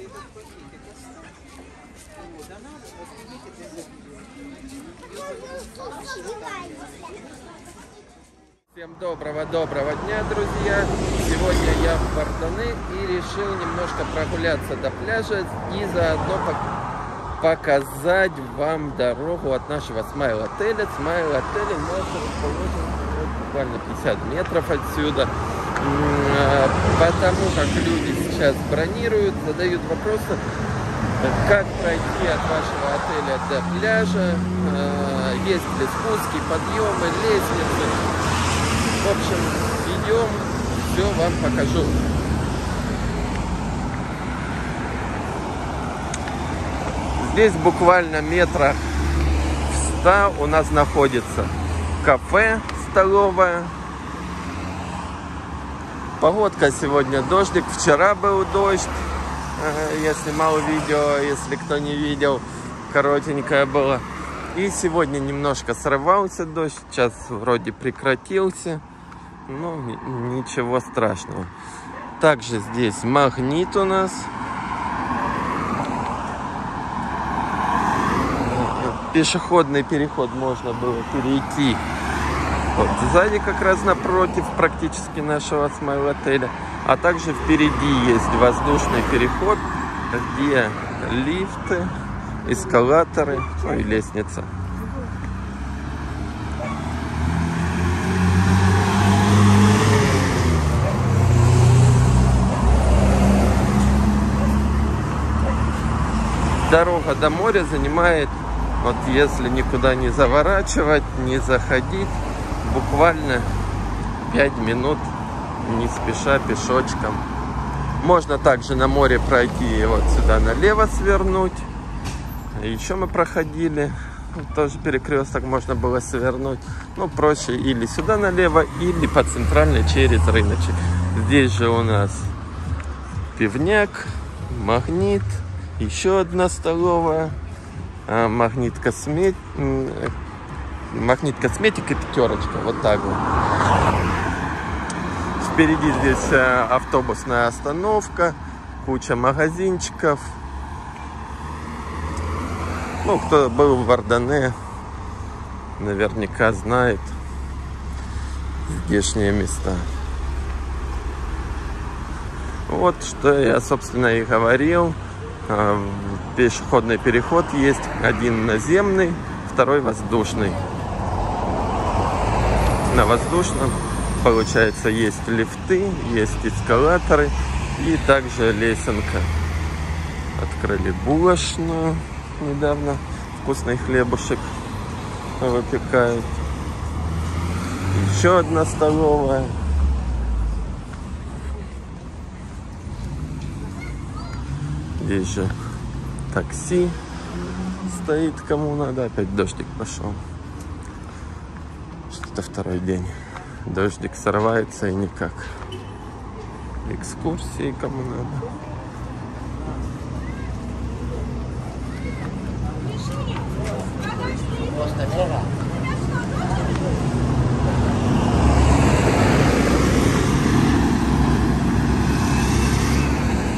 этот пакетик оставь. Вот, она возьмите для забьет. Всем доброго дня, друзья! Сегодня я в Вардане и решил немножко прогуляться до пляжа и заодно показать вам дорогу от нашего Смайл-отеля. Смайл-отель расположен буквально 50 метров отсюда. Потому как люди сейчас бронируют, задают вопросы, как пройти от вашего отеля до пляжа, есть ли спуски, подъемы, лестницы. В общем, идем, все вам покажу. Здесь буквально метрах в 100 у нас находится кафе, столовая. Погодка сегодня дождик, вчера был дождь, я снимал видео, если кто не видел, коротенькое было. И сегодня немножко сорвался дождь, сейчас вроде прекратился, но ничего страшного. Также здесь Магнит у нас. Пешеходный переход можно было перейти. Вот, сзади как раз напротив практически нашего Смайл-отеля. А также впереди есть воздушный переход, где лифты, эскалаторы, ну и лестница. Дорога до моря занимает, вот если никуда не заворачивать, не заходить, буквально 5 минут не спеша пешочком. Можно также на море пройти и вот сюда налево свернуть. Еще мы проходили, тоже перекресток можно было свернуть. Ну, проще или сюда налево, или по центральной через рыночек. Здесь же у нас пивняк, Магнит, еще одна столовая, Магнит косметика и Пятерочка, вот так вот. Впереди здесь автобусная остановка, куча магазинчиков. Ну, кто был в Вардане, наверняка знает здешние места. Вот что я, собственно, и говорил. Пешеходный переход есть, один наземный, второй воздушный. На воздушном, получается, есть лифты, есть эскалаторы и также лесенка. Открыли булочную недавно, вкусный хлебушек выпекают. Еще одна столовая. Здесь же такси стоит, кому надо. Опять дождик пошел. Что-то второй день. Дождик сорвается и никак. Экскурсии, кому надо.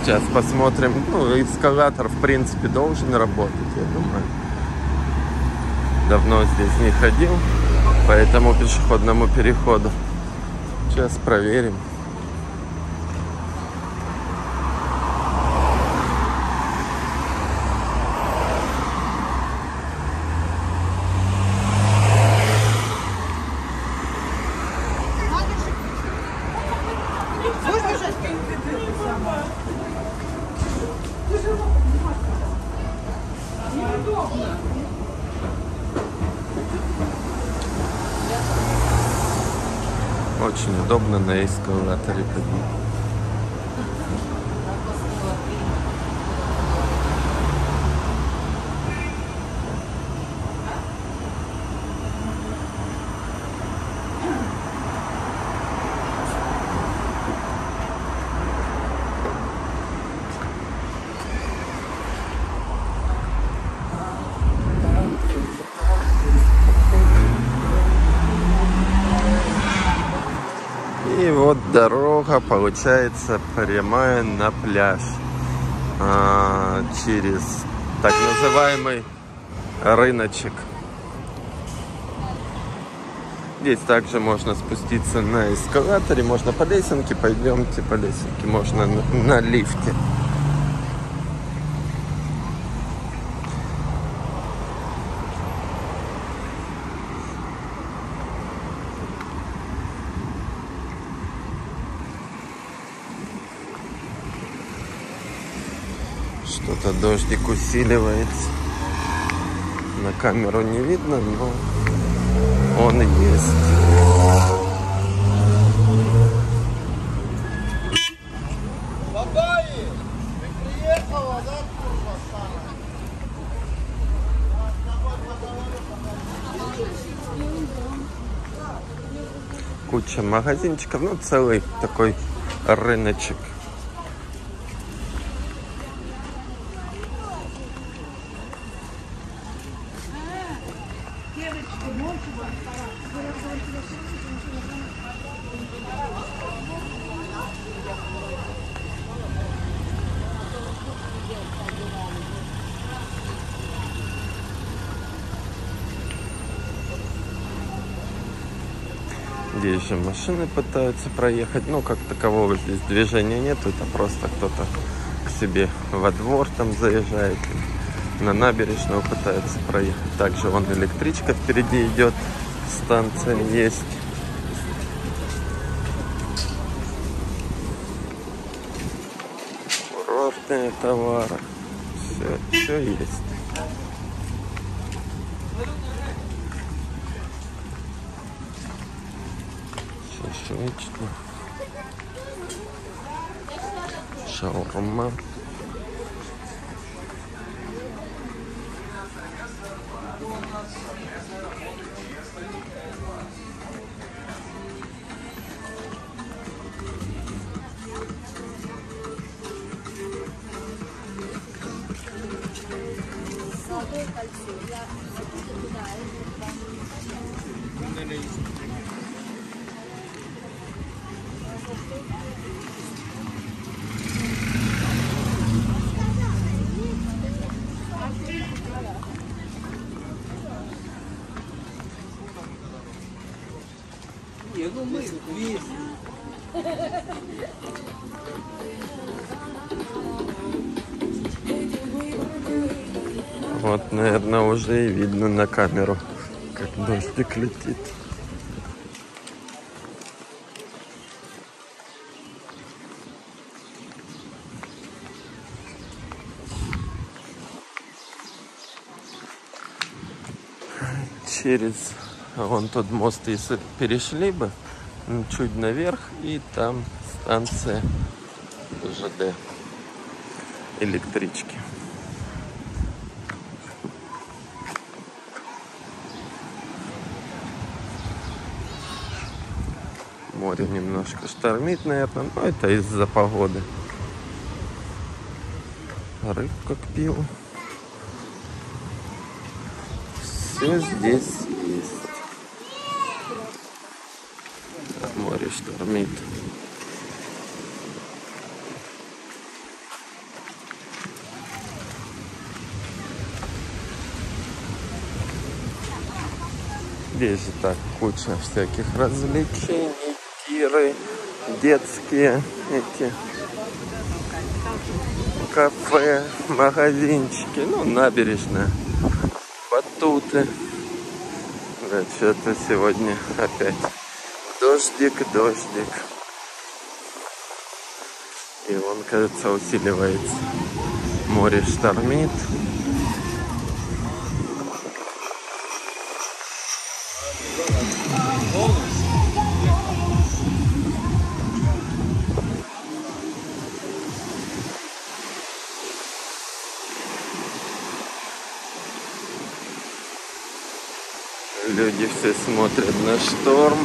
Сейчас посмотрим. Ну, эскалатор, в принципе, должен работать, я думаю. Давно здесь не ходил, по этому пешеходному переходу. Сейчас проверим. Очень удобно на эскалаторе ходить. И вот дорога, получается, прямая на пляж. через так называемый рыночек. Здесь также можно спуститься на эскалаторе, можно по лесенке, пойдемте по лесенке, можно на лифте. Что-то дождик усиливается. На камеру не видно, но он есть. Бабай, ты приехала, да, курва старая? Куча магазинчиков, ну целый такой рыночек. Здесь же машины пытаются проехать, но как такового здесь движения нет, это просто кто-то к себе во двор там заезжает, на набережную пытается проехать. Также вон электричка впереди идет, станция есть. Курортные товары, все есть. Шашлычная, шаурма. Вот, наверное, уже и видно на камеру, как дождик летит. Через вон тот мост, если перешли бы, чуть наверх, и там станция ЖД электрички. Море немножко штормит, наверное, но это из-за погоды. Рыбка кпила. Все здесь есть. Море штормит. Здесь же так куча всяких развлечений. Тиры, детские эти кафе, магазинчики, ну, набережная, батуты. Да, что-то сегодня опять дождик. И он, кажется, усиливается. Море штормит. Люди все смотрят на шторм.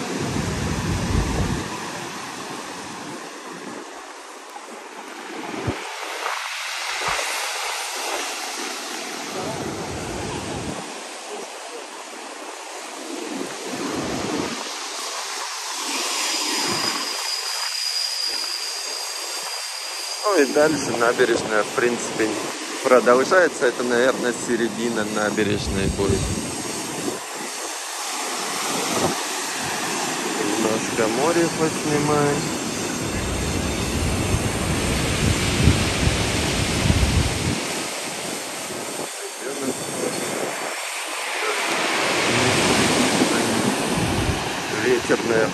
Ну и дальше набережная, в принципе, продолжается. Это, наверное, середина набережной будет. Немножко море поснимаем. Ветер, наверное.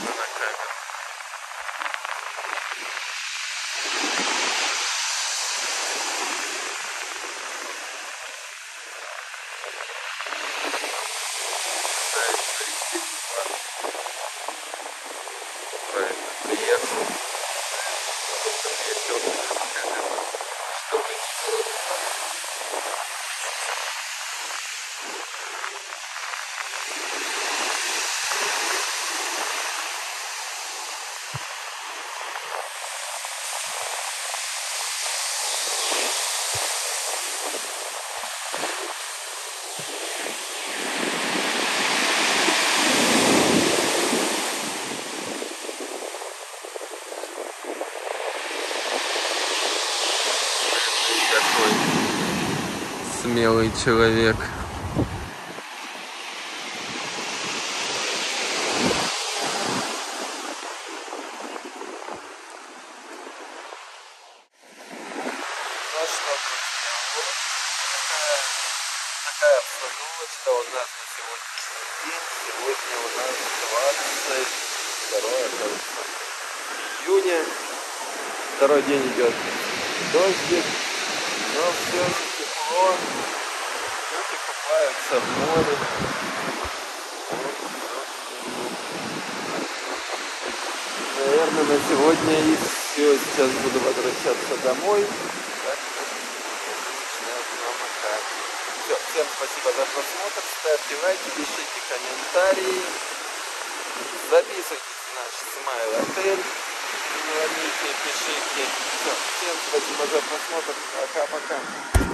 Смелый человек. Такая обстановочка у нас на сегодняшний день. Сегодня у нас 22 июня. Второй день идет дождик, но все тепло. Люди купаются в море. Наверное, на сегодня и все. Сейчас буду возвращаться домой. Все, всем спасибо за просмотр, ставьте лайки, пишите комментарии, записывайтесь в наш Смайл-отель, звоните, пишите. Все, всем спасибо за просмотр, пока-пока.